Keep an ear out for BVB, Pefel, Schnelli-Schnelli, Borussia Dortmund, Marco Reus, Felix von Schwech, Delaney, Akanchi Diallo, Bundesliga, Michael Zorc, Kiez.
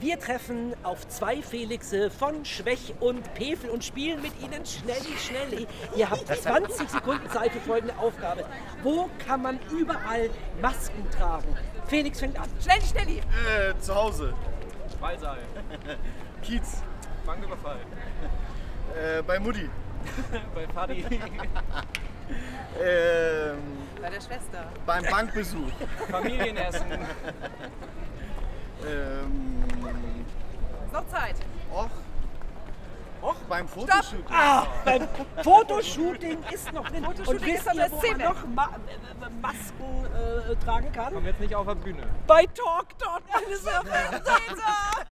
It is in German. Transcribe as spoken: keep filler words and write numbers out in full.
Wir treffen auf zwei Felixe von Schwech und Pefel und spielen mit ihnen Schnelli, Schnelli. Ihr habt zwanzig Sekunden Zeit für folgende Aufgabe. Wo kann man überall Masken tragen? Felix fängt an. Schnelli, Schnelli. Äh, zu Hause. Ballsaal. Kiez. Banküberfall. Äh, bei Mutti. Bei Fadi. ähm, bei der Schwester. Beim Bankbesuch. Familienessen. ähm, noch Zeit. Och. Och, beim Fotoshooting. Ah, beim Fotoshooting ist noch drin. Und wisst ihr, wo man noch Ma Masken äh, tragen kann? Kommt jetzt nicht auf der Bühne. Bei Talk dort, meine Serpentinser!